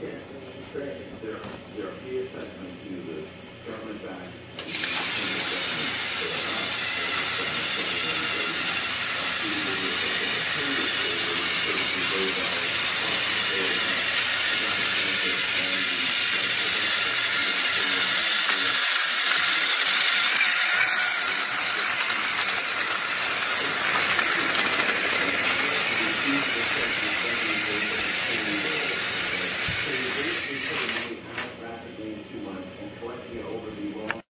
Yes, correct. There are key assessments to the government act.